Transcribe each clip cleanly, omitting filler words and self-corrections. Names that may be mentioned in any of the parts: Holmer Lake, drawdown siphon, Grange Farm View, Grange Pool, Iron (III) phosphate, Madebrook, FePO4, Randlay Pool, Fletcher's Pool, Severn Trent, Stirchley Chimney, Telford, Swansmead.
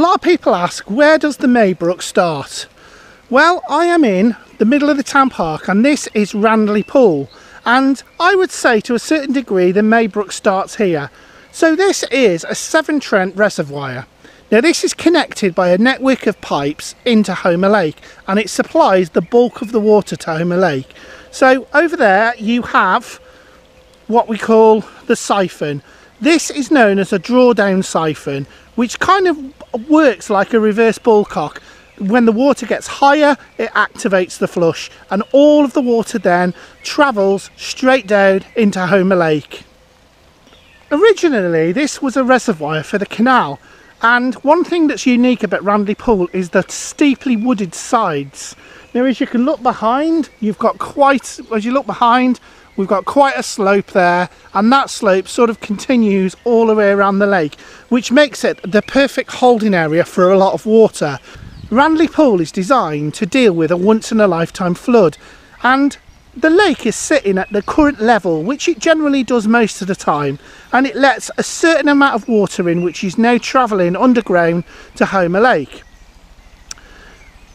lot of people ask, where does the Madebrook start? Well, I am in the middle of the town park and this is Randlay Pool, and I would say to a certain degree the Madebrook starts here. So this is a Severn Trent reservoir. Now this is connected by a network of pipes into Holmer Lake, and it supplies the bulk of the water to Holmer Lake. So over there you have what we call the siphon. This is known as a drawdown siphon, which kind of works like a reverse ballcock. When the water gets higher, it activates the flush, and all of the water then travels straight down into Holmer Lake. Originally this was a reservoir for the canal, and one thing that's unique about Randlay Pool is the steeply wooded sides. Now as you can look behind, we've got quite a slope there, and that slope sort of continues all the way around the lake, which makes it the perfect holding area for a lot of water. Randlay Pool is designed to deal with a once-in-a-lifetime flood, and the lake is sitting at the current level, which it generally does most of the time, and it lets a certain amount of water in, which is now travelling underground to Holmer Lake.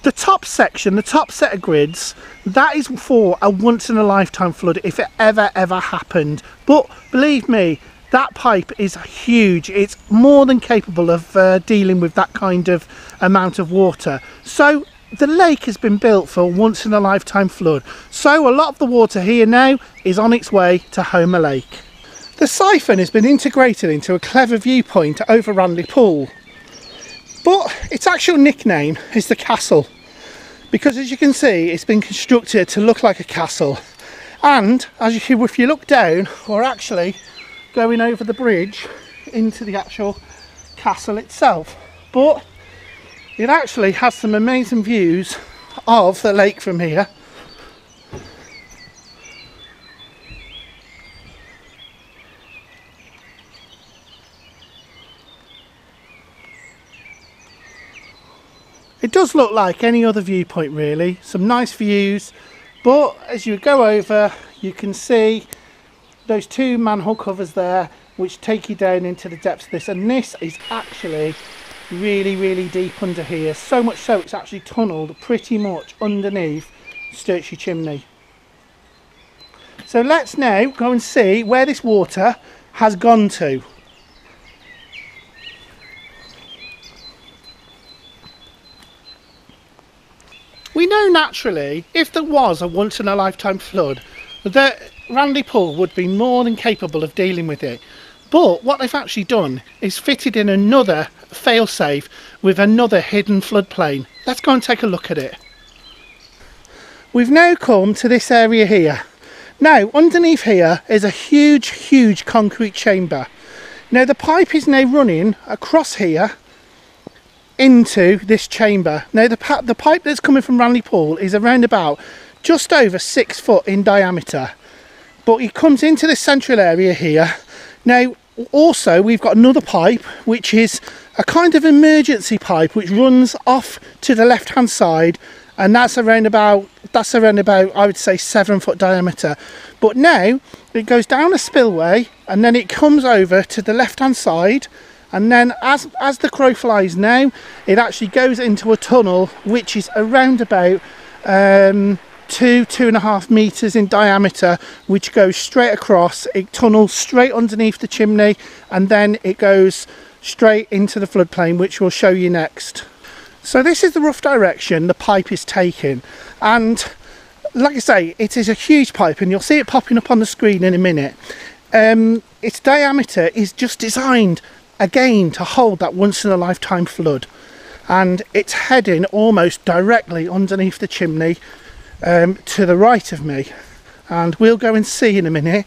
The top section, the top set of grids, that is for a once-in-a-lifetime flood if it ever happened. But believe me, that pipe is huge. It's more than capable of dealing with that kind of amount of water. So the lake has been built for a once-in-a-lifetime flood. So a lot of the water here now is on its way to Holmer Lake. The siphon has been integrated into a clever viewpoint over Randlay Pool. But its actual nickname is the castle, because as you can see it's been constructed to look like a castle. And as you, if you look down, we're actually going over the bridge into the actual castle itself, but it actually has some amazing views of the lake from here. It does look like any other viewpoint really, some nice views, but as you go over you can see those two manhole covers there which take you down into the depths of this, and this is actually really deep under here, so much so it's actually tunnelled pretty much underneath Stirchley Chimney. So let's now go and see where this water has gone to. We know naturally, if there was a once-in-a-lifetime flood, that Randlay Pool would be more than capable of dealing with it. But what they've actually done is fitted in another failsafe with another hidden floodplain. Let's go and take a look at it. We've now come to this area here. Now, underneath here is a huge concrete chamber. Now, the pipe is now running across here into this chamber. Now the pipe that's coming from Randlay Pool is around about just over 6 foot in diameter, but it comes into this central area here. Now also we've got another pipe which is a kind of emergency pipe which runs off to the left hand side, and that's around about I would say 7 foot diameter. But now it goes down a spillway and then it comes over to the left hand side. And then as the crow flies now, it actually goes into a tunnel which is around about 2.5 metres in diameter, which goes straight across. It tunnels straight underneath the chimney and then it goes straight into the floodplain, which we'll show you next. So this is the rough direction the pipe is taking, and like I say, it is a huge pipe and you'll see it popping up on the screen in a minute. Its diameter is just designed again to hold that once-in-a-lifetime flood, and it's heading almost directly underneath the chimney to the right of me, and we'll go and see in a minute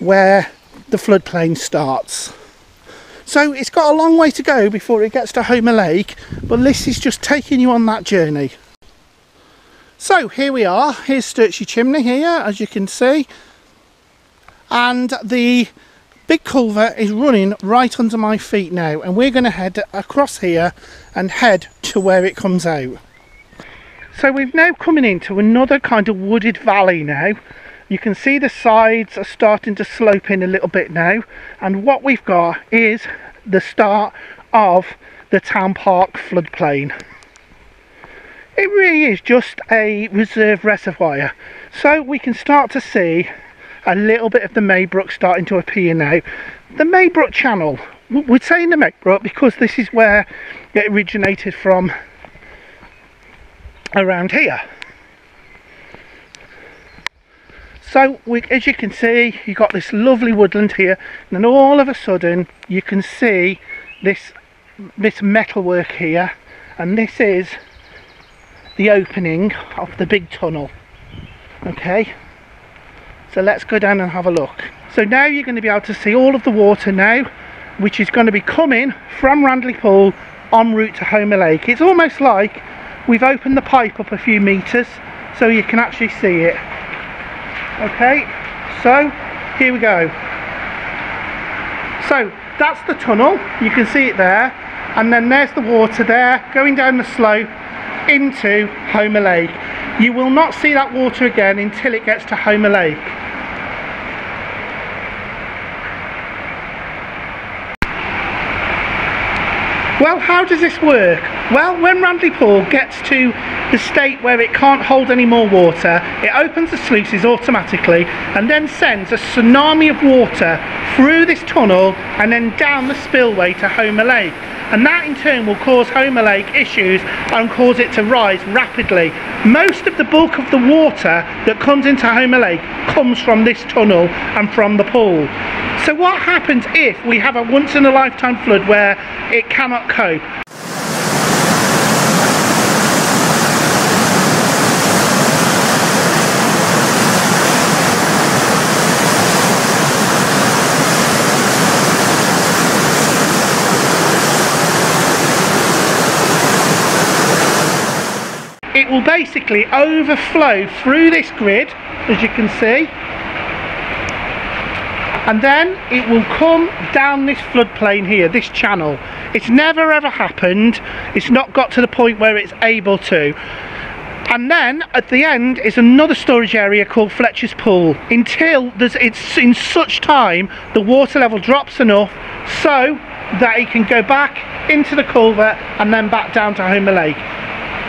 where the floodplain starts. So it's got a long way to go before it gets to Holmer Lake, but this is just taking you on that journey. So here we are, here's Stirchley Chimney here as you can see, and the big culvert is running right under my feet now, and we're going to head across here and head to where it comes out. So we've now coming into another kind of wooded valley now. You can see the sides are starting to slope in a little bit now, and what we've got is the start of the town park floodplain. It really is just a reserve reservoir, so we can start to see a little bit of the Madebrook starting to appear now. The Madebrook channel, we're saying the Madebrook because this is where it originated from, around here. So as you can see, you've got this lovely woodland here, and then all of a sudden you can see this metalwork here, and this is the opening of the big tunnel. Okay, so let's go down and have a look. So now you're going to be able to see all of the water now, which is going to be coming from Randlay Pool en route to Holmer Lake. It's almost like we've opened the pipe up a few metres so you can actually see it. Okay, so here we go. So that's the tunnel, you can see it there, and then there's the water there going down the slope into Holmer Lake. You will not see that water again until it gets to Holmer Lake. Well, how does this work? Well, when Randlay Pool gets to the state where it can't hold any more water, it opens the sluices automatically and then sends a tsunami of water through this tunnel and then down the spillway to Holmer Lake, and that in turn will cause Holmer Lake issues and cause it to rise rapidly. Most of the bulk of the water that comes into Holmer Lake comes from this tunnel and from the pool. So what happens if we have a once in a lifetime flood where it cannot cope? It will basically overflow through this grid, as you can see, and then it will come down this floodplain here, this channel. It's never ever happened, it's not got to the point where it's able to. And then at the end is another storage area called Fletcher's Pool, until it's in such time the water level drops enough so that it can go back into the culvert and then back down to Holmer Lake.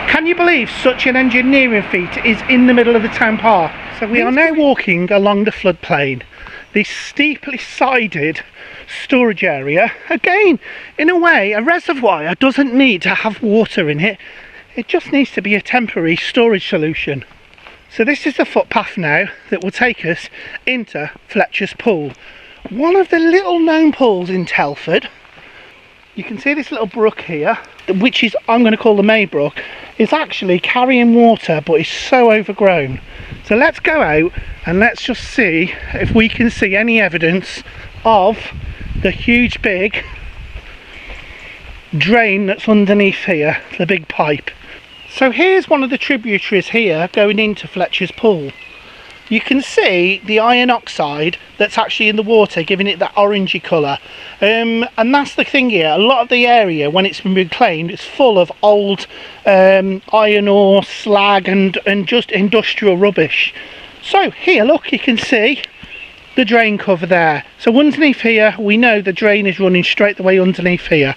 Can you believe such an engineering feat is in the middle of the town park? So we are now walking along the floodplain, this steeply sided storage area. Again, in a way, a reservoir doesn't need to have water in it, it just needs to be a temporary storage solution. So this is the footpath now that will take us into Fletcher's Pool, one of the little known pools in Telford. You can see this little brook here, which is, I'm going to call the Madebrook. It's actually carrying water, but it's so overgrown. So let's go out and let's just see if we can see any evidence of the huge big drain that's underneath here, the big pipe. So here's one of the tributaries here going into Fletcher's Pool. You can see the iron oxide that's actually in the water giving it that orangey colour, and that's the thing here. A lot of the area, when it's been reclaimed, it's full of old iron ore, slag and just industrial rubbish. So here, look, you can see the drain cover there. So underneath here, we know the drain is running straight the way underneath here.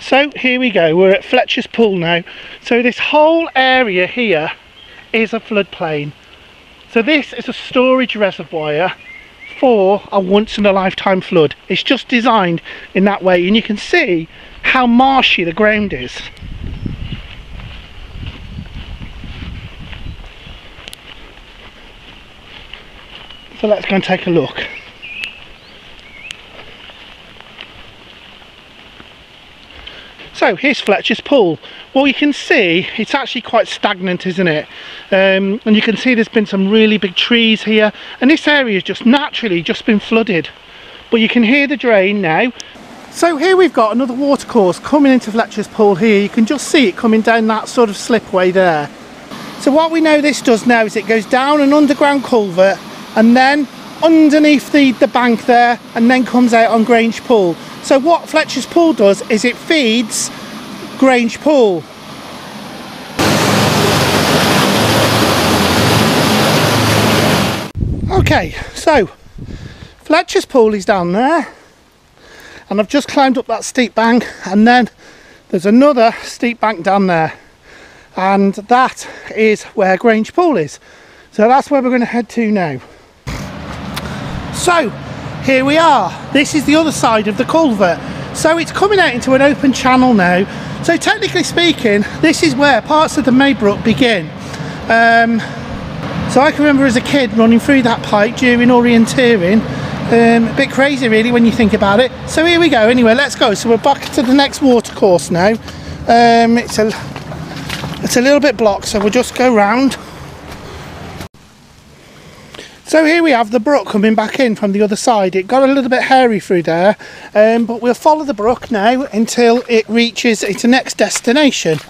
So here we go, we're at Fletcher's Pool now. So this whole area here is a floodplain. So this is a storage reservoir for a once in a lifetime flood. It's just designed in that way, and you can see how marshy the ground is. So let's go and take a look. So here's Fletcher's Pool. Well, you can see it's actually quite stagnant, isn't it? And you can see there's been some really big trees here, and this area has just naturally just been flooded. But you can hear the drain now. So here we've got another watercourse coming into Fletcher's Pool here. You can just see it coming down that sort of slipway there. So what we know this does now is it goes down an underground culvert and then underneath the bank there, and then comes out on Grange Pool. So what Fletcher's Pool does is it feeds Grange Pool. Okay, so Fletcher's Pool is down there, and I've just climbed up that steep bank, and then there's another steep bank down there, and that is where Grange Pool is. So that's where we're going to head to now. So here we are. This is the other side of the culvert. So it's coming out into an open channel now. So technically speaking, this is where parts of the Madebrook begin. So I can remember as a kid running through that pipe during orienteering. A bit crazy really when you think about it. So here we go. Anyway, let's go. So we're back to the next watercourse now. It's a little bit blocked, so we'll just go round. So here we have the brook coming back in from the other side. It got a little bit hairy through there, but we'll follow the brook now until it reaches its next destination.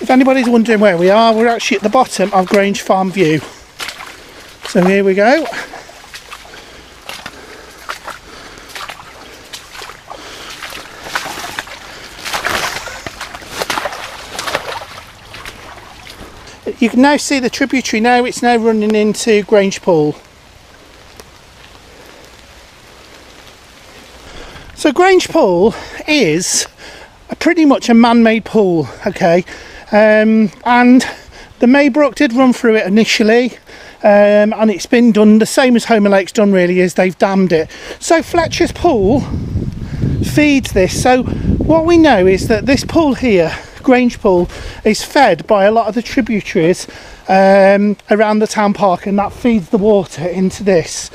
If anybody's wondering where we are, we're actually at the bottom of Grange Farm View. So here we go. You can now see the tributary now, it's now running into Grange Pool. So Grange Pool is pretty much a man-made pool, okay, and the Madebrook did run through it initially, and it's been done the same as Holmer Lake's done really, is they've dammed it. So Fletcher's Pool feeds this, so what we know is that this pool here, Grange Pool, is fed by a lot of the tributaries around the town park, and that feeds the water into this.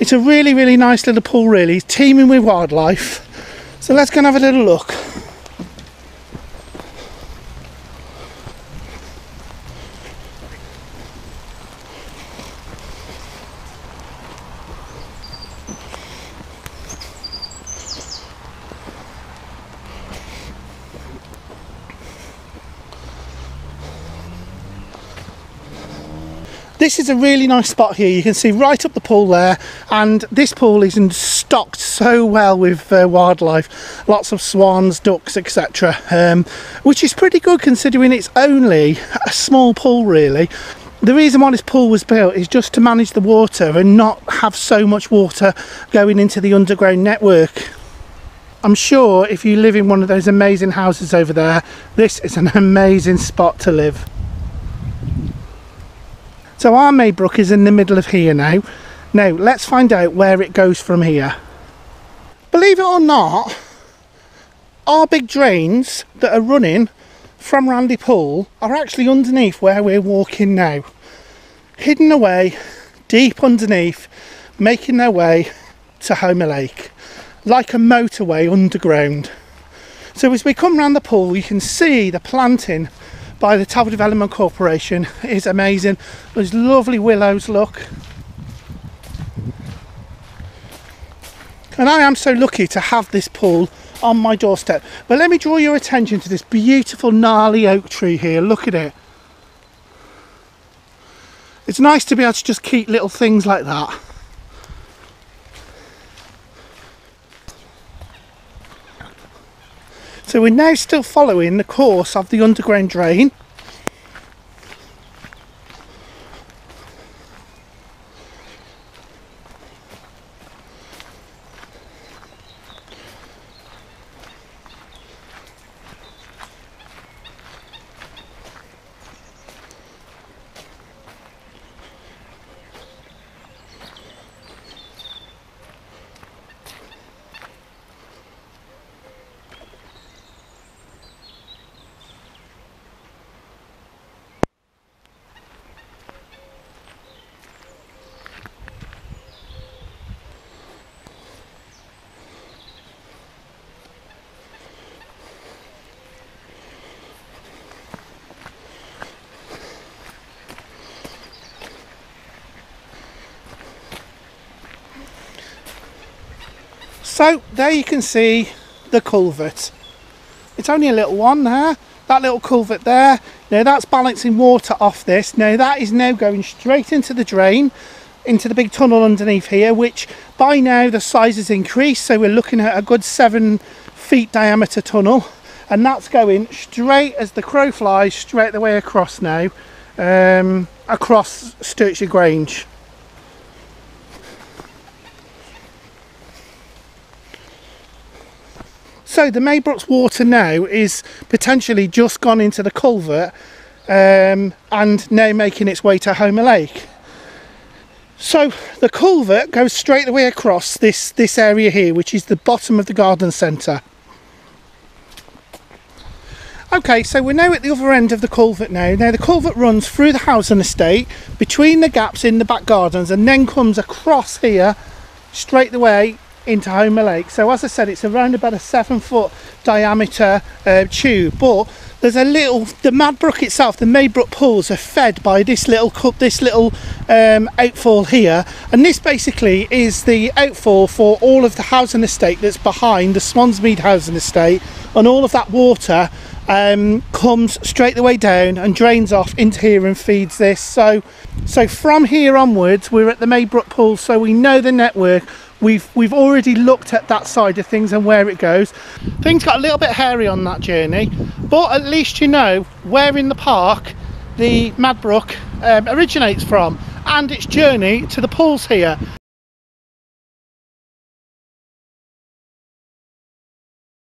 It's a really, really nice little pool really, teeming with wildlife. So let's go and have a little look. This is a really nice spot here. You can see right up the pool there, and this pool is stocked so well with wildlife, lots of swans, ducks, etc., which is pretty good considering it's only a small pool really. The reason why this pool was built is just to manage the water and not have so much water going into the underground network. I'm sure if you live in one of those amazing houses over there, this is an amazing spot to live. So our Madebrook is in the middle of here now. Now let's find out where it goes from here. Believe it or not, our big drains that are running from Randlay Pool are actually underneath where we're walking now. Hidden away, deep underneath, making their way to Holmer Lake. Like a motorway underground. So as we come round the pool, you can see the planting by the Telford Development Corporation is amazing. There's lovely willows, look. And I am so lucky to have this pool on my doorstep. But let me draw your attention to this beautiful gnarly oak tree here, look at it. It's nice to be able to just keep little things like that. So we're now still following the course of the underground drain. So there you can see the culvert. It's only a little one there, that little culvert there. Now that's balancing water off this. Now that is now going straight into the drain, into the big tunnel underneath here, which by now the size has increased. So we're looking at a good 7 feet diameter tunnel. And that's going straight as the crow flies, straight the way across now. across Stirchley Grange. So the Madebrook's water now is potentially just gone into the culvert and now making its way to Holmer Lake. So the culvert goes straight away across this area here, which is the bottom of the garden centre. Okay, so we're now at the other end of the culvert now. Now the culvert runs through the house and estate, between the gaps in the back gardens, and then comes across here, straight the way into Holmer Lake. So as I said, it's around about a 7 foot diameter tube, but there's a little, the Madebrook itself, the Madebrook pools are fed by this little cup, this little outfall here, and this basically is the outfall for all of the housing estate that's behind the Swansmead housing estate, and all of that water comes straight the way down and drains off into here and feeds this. So from here onwards we're at the Madebrook pool, so we know the network. We've already looked at that side of things and where it goes. Things got a little bit hairy on that journey, but at least you know where in the park the Madebrook originates from and its journey to the pools here.